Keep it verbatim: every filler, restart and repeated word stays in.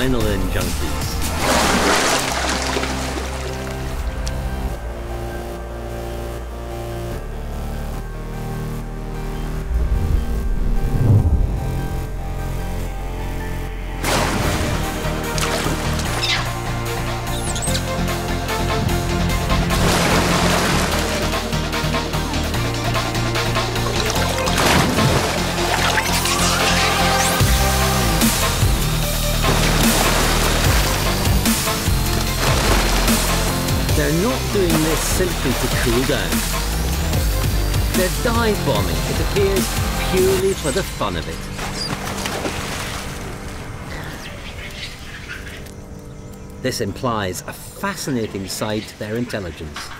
adrenaline junkies. They're not doing this simply to cool down. They're dive bombing, it appears, purely for the fun of it. This implies a fascinating side to their intelligence.